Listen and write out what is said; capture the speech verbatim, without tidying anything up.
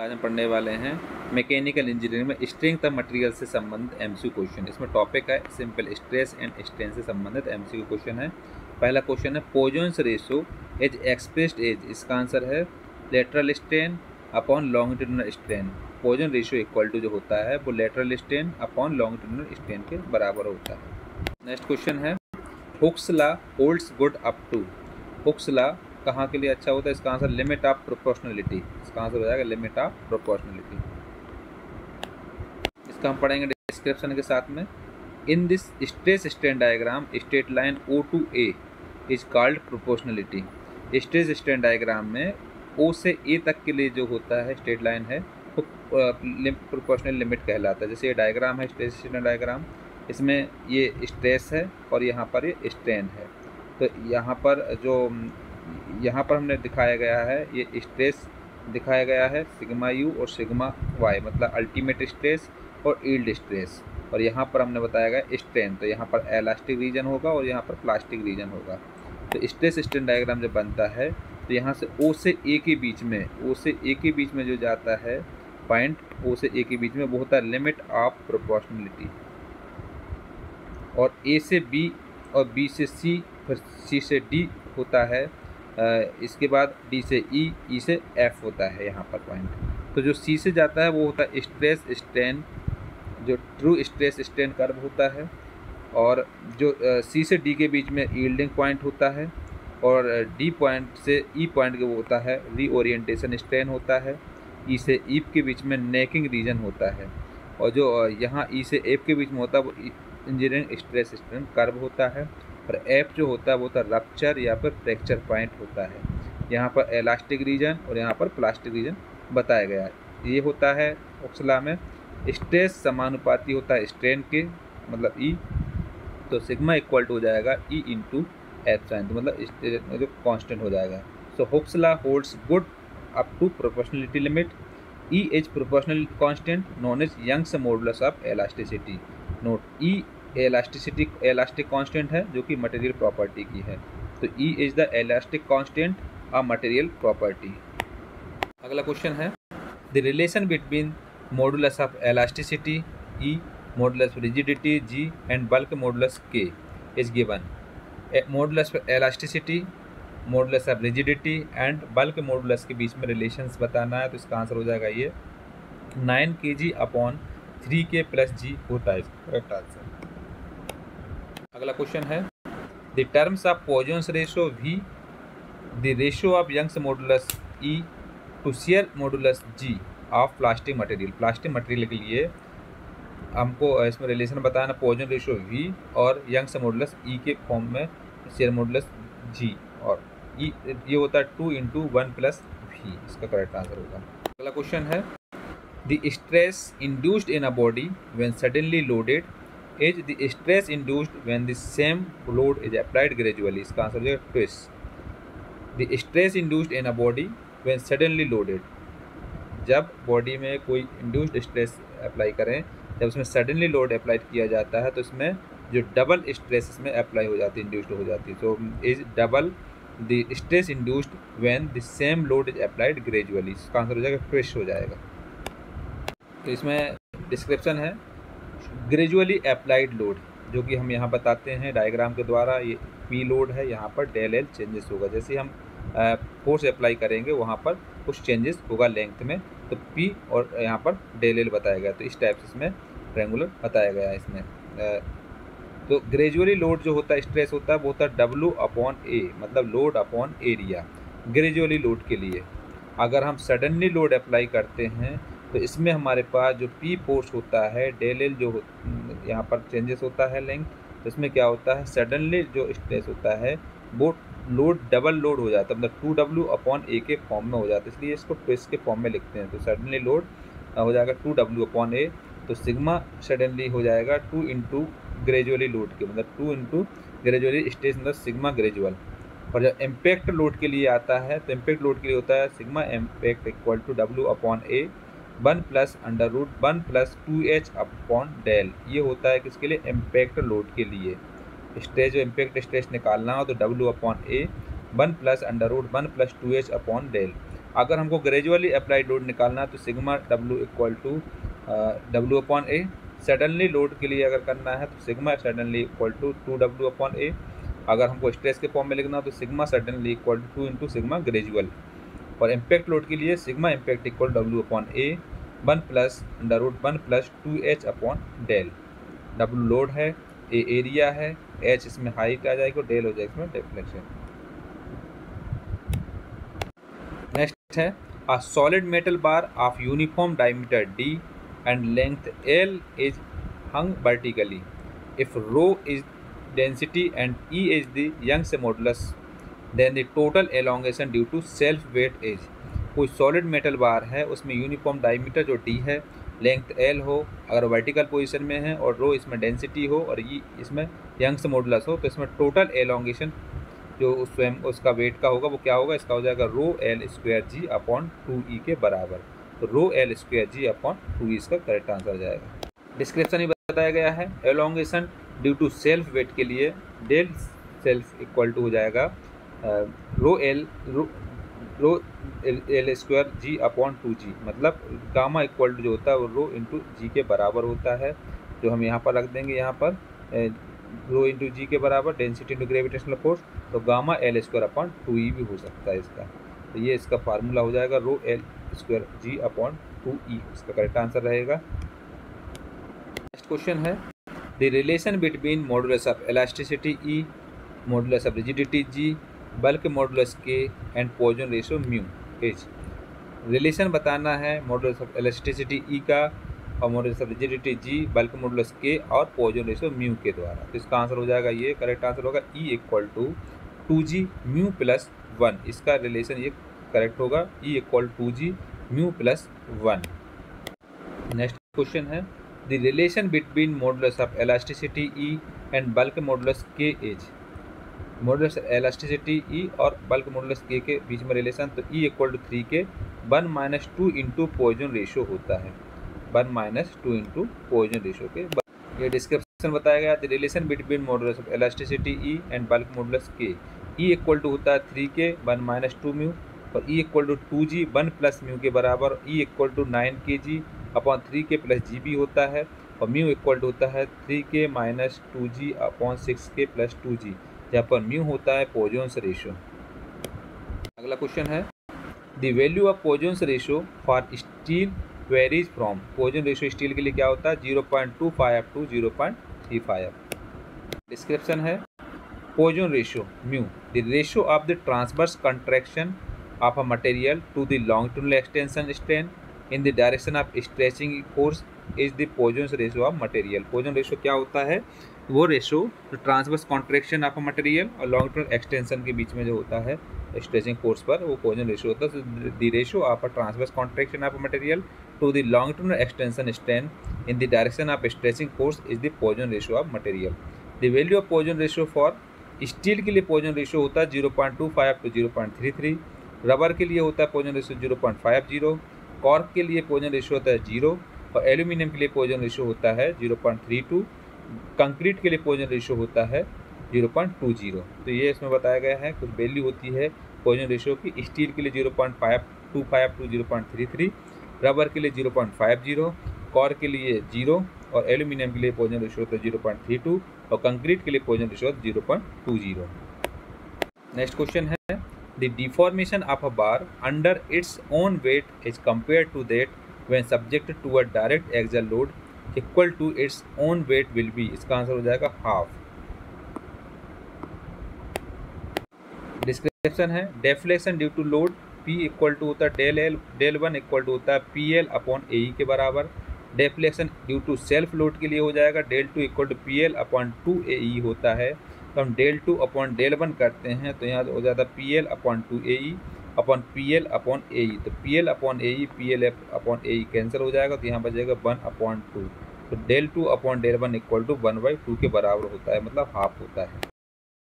आज हम पढ़ने वाले हैं मैकेनिकल इंजीनियरिंग में स्ट्रेंथ ऑफ मटेरियल से संबंधित एमसीक्यू क्वेश्चन। इसमें टॉपिक है सिंपल स्ट्रेस एंड स्ट्रेन से संबंधित एमसीक्यू क्वेश्चन है। पहला क्वेश्चन है Poisson ratio as expressed as, इसका आंसर है lateral strain upon longitudinal strain. Poisson ratio equal to जो होता है वो lateral strain upon longitudinal strain के बराबर होता है। नेक्स्ट क्वेश्चन है Hooke's law holds good up to, Hooke's law कहाँ के लिए अच्छा होता है? इसका आंसर लिमिट ऑफ प्रोपोर्शनलिटी, इसका आंसर हो जाएगा लिमिट ऑफ प्रोपोर्शनलिटी। इसका हम पढ़ेंगे डिस्क्रिप्शन के साथ में। In this stress strain diagram straight line O to A is called proportionality. Stress strain diagram में ओ से ए तक के लिए जो होता है स्ट्रेट लाइन है वो प्रोपोर्शनल लिमिट कहलाता है। जैसे ये डायग्राम है स्ट्रेस स्ट्रेन डायग्राम, इसमें ये स्ट्रेस है और यहाँ पर ये स्ट्रेन है। तो यहाँ पर जो यहाँ पर हमने दिखाया गया है ये स्ट्रेस दिखाया गया है सिग्मा यू और सिग्मा वाई, मतलब अल्टीमेट स्ट्रेस और यील्ड स्ट्रेस। और यहाँ पर हमने बताया गया स्ट्रेन, तो यहाँ पर इलास्टिक रीजन होगा और यहाँ पर प्लास्टिक रीजन होगा। तो स्ट्रेस स्ट्रेन डायग्राम जब बनता है तो यहाँ से ओ से ए के बीच में, ओ से ए के बीच में जो जाता है पॉइंट, ओ से ए के बीच में वो होता है लिमिट ऑफ प्रोपोर्शनलिटी। और ए से बी और बी से सी फिर सी से डी होता है, इसके बाद डी से ई, ई से एफ होता है यहाँ पर पॉइंट। तो जो सी से जाता है वो होता है स्ट्रेस स्ट्रेन, जो ट्रू स्ट्रेस स्ट्रेन कर्व होता है। और जो सी से डी के बीच में यील्डिंग पॉइंट होता है, और डी पॉइंट से ई पॉइंट के वो होता है री-ओरिएंटेशन स्ट्रेन होता है। ई से ईफ के बीच में नेकिंग रीजन होता है, और जो यहाँ ई से एफ के बीच में होता है वो इंजीनियरिंग स्ट्रेस स्ट्रेन कर्व होता है। और एफ जो होता है वो होता है रप्चर या फिर फ्रैक्चर पॉइंट होता है। यहाँ पर इलास्टिक रीजन और यहाँ पर प्लास्टिक रीजन बताया गया है। ये होता है हुक्सला में। स्ट्रेस समानुपाती होता है स्ट्रेन के, मतलब ई, तो सिग्मा इक्वल टू हो जाएगा ई इंटू एफ साइन, तो मतलब जो कांस्टेंट हो जाएगा। So Hooke's law holds good up to proportionality limit. E is proportional constant known is Young's modulus of elasticity. Note, E elasticity elastic constant है जो कि मटेरियल प्रॉपर्टी की है। तो E is the elastic constant a material property. अगला question है the relation between modulus of elasticity E, modulus of rigidity G and bulk modulus K is given. Modulus of elasticity, modulus of rigidity and bulk modulus के बीच में relations बताना है। तो इसका answer हो जाएगा ये nine K G upon three K plus G होता है करेक्ट आंसर। अगला क्वेश्चन है the terms of Poisson ratio V, the ratio of Young's modulus E to shear modulus G of plastic material. Plastic material के लिए हमको इसमें relation बताना Poisson ratio V और यंग्स मॉडुलस ई के form में शेयर मॉडुलस जी, और ई ये होता है two into one plus V, इसका करेक्ट आंसर होगा। अगला क्वेश्चन है the stress induced in a body when suddenly loaded is the stress induced when the same load is applied gradually. इसका आंसर हो जाएगा twist. The stress induced in a body when suddenly loaded, जब body में कोई induced stress apply करें, जब उसमें suddenly load apply किया जाता है तो इसमें जो डबल स्ट्रेस इसमें अप्लाई हो जाती है, इंड्यूस्ड हो जाती है। तो is double the stress induced when the same load is applied gradually. इसका आंसर हो जाएगा ट्विस्ट हो जाएगा। तो इसमें डिस्क्रिप्शन है ग्रेजुअली अप्लाइड लोड, जो कि हम यहाँ बताते हैं डायग्राम के द्वारा। ये पी लोड है, यहाँ पर डेल एल चेंजेस होगा। जैसे हम फोर्स अप्लाई करेंगे वहाँ पर कुछ चेंजेस होगा लेंथ में, तो पी और यहाँ पर डेल एल बताया गया। तो इस टाइप से इसमें ट्रायंगुलर बताया गया है इसमें। आ, तो ग्रेजुअली लोड जो होता है स्ट्रेस होता है वो होता है डब्लू अपॉन ए, मतलब load upon area gradually load के लिए। अगर हम सडनली लोड अप्लाई करते हैं तो इसमें हमारे पास जो पी फोर्स होता है डेल एल जो यहाँ पर चेंजेस होता है लेंथ, तो इसमें क्या होता है सडनली जो स्ट्रेस होता है वो लोड डबल लोड हो जाता है, मतलब टू डब्ल्यू अपॉन ए के फॉर्म में हो जाता है। इसलिए इसको ट्विस्ट के फॉर्म में लिखते हैं। तो सडनली लोड हो जाएगा टू डब्ल्यू अपॉन ए, तो सिग्मा सडनली हो जाएगा टू इंटू ग्रेजुअली लोड के, मतलब टू इंटू ग्रेजुअली स्ट्रेस मतलब सिग्मा ग्रेजुअल। और जब इम्पैक्ट लोड के लिए आता है तो इम्पैक्ट लोड के लिए होता है sigma impact equal to W upon A one plus under root one plus two H upon del. ये होता है किसके लिए इम्पैक्ट लोड के लिए। स्ट्रेस जो इम्पैक्ट स्ट्रेस निकालना हो तो W upon A one plus under root one plus two H upon del. अगर हमको ग्रेजुअली अप्लाइड लोड निकालना तो sigma W equal to W upon A. Suddenly load के लिए अगर करना है तो sigma suddenly equal to two W upon A. अगर हमको स्ट्रेस के फॉर्म में लिखना हो तो sigma suddenly equal to two into sigma gradual. और इम्पैक्ट लोड के लिए sigma impact equal W upon A one plus under root one plus two H upon del. W load है, ए एरिया है, H इसमें height आ जाएगी और del हो जाएगा इसमें डिफ्लेक्शन। नेक्स्ट है a solid metal bar of uniform diameter D and length L is hung vertically if rho is density and E is the Young's modulus then the total elongation due to self weight is. कोई solid metal bar है, उसमें uniform diameter जो D है, length L हो अगर vertical position में है और रो इसमें डेंसिटी हो और ये इसमें यंग्स मॉडुलस हो, तो इसमें टोटल एलोंगेशन जो स्वयं उसका वेट का होगा वो क्या होगा, इसका हो जाएगा rho L square G upon two E के बराबर। तो rho L square G upon two E इसका करेक्ट आंसर हो जाएगा। डिस्क्रिप्शन में बताया गया है elongation due to self weight के लिए डेल सेल्फ इक्वल टू हो जाएगा rho L rho L L square G upon two G, मतलब गामा इक्वल टू जो होता है वो रो इंटू जी के बराबर होता है, जो हम यहाँ पर रख देंगे यहाँ पर ए, रो इंटू जी के बराबर डेंसिटी इंटू ग्रेविटेशनल फोर्स, तो gamma L square upon two E भी हो सकता है इसका। तो ये इसका फार्मूला हो जाएगा rho L square G upon two E, इसका करेक्ट आंसर रहेगा। नेक्स्ट क्वेश्चन है the relation between modulus of elasticity E, modulus of rigidity G, bulk modulus K and Poisson ratio mu H. Relation बताना है modulus of elasticity E का और modulus of rigidity G, bulk modulus K और poison ratio mu के द्वारा। तो इसका answer हो जाएगा ये करेक्ट आंसर होगा E equal to two G mu plus one. इसका रिलेशन ये करेक्ट होगा E equal to G mu plus one. Next question है the relation between modulus of elasticity E and bulk modulus K H. Modulus elasticity E और bulk modulus K के बीच में relation, तो E equal to three K one minus two into Poisson ratio होता है, one minus two into Poisson ratio के। ये description बताया गया the relation between modulus of elasticity E and bulk modulus K. E equal to होता है three K one minus two mu और E equal to two G one plus mu के बराबर। E equal to nine K G upon three K plus G B होता है और mu equal to होता है थ्री के minus two G upon six के प्लस टू जी, जहाँ पर म्यू होता है पॉइजन्स रेशो। अगला क्वेश्चन है the value of Poisson's ratio for steel varies from. Poisson ratio steel के लिए क्या होता है zero point two five to zero point three five. Description है Poisson ratio mu the ratio of the transverse contraction of a material to the longitudinal extension strain in the direction of stretching force is the Poisson's ratio of material. Poisson ratio क्या होता है, वो ratio तो transverse contraction of material और longitudinal extension के बीच में जो होता है स्ट्रेचिंग फोर्स पर, वो पॉइजन रेशो होता है। तो the ratio of a transverse contraction of material to the longitudinal extension strain in the direction of stretching force is the Poisson ratio of material. The value of Poisson ratio for steel के लिए Poisson ratio होता है zero point two five to zero point three three. Rubber के लिए होता है Poisson ratio zero point five zero. Cork के लिए पॉइजन रेशो होता है जीरो और एल्यूमिनियम के लिए पॉइजन रेशो होता है zero point three two. Concrete के लिए पॉइजन रेशो होता है ज़ीरो पॉइंट टू ज़ीरो। तो ये इसमें बताया गया है कुछ वैल्यू होती है पॉइजन रेशो की। स्टील के लिए zero point five two five to zero point three three, rubber के लिए zero point five zero, cork के लिए ज़ीरो और एल्यूमिनियम के लिए पॉइजन रेशो होता है ज़ीरो पॉइंट थ्री टू और कंक्रीट के लिए पॉइजन रेशो होता है zero point two zero. Next question है the deformation of a bar under its own weight is compare to that when subjected to a direct axial load equal to its own weight will be. इसका answer हो जाएगा half. Description है deflection due to load P equal to होता है del L, del one equal to होता है P L upon A E के बराबर। Deflection due to self load के लिए हो जाएगा del two equal to P L upon two A E होता है। तो हम del two upon del one करते हैं तो यहाँ हो जाता है P L upon two A E upon P L upon A E. तो P L upon A E P L upon A E cancel हो जाएगा तो यहाँ बचेगा वन अपॉन टू। तो del two upon del one equal to one by two के बराबर होता है, मतलब हाफ होता है।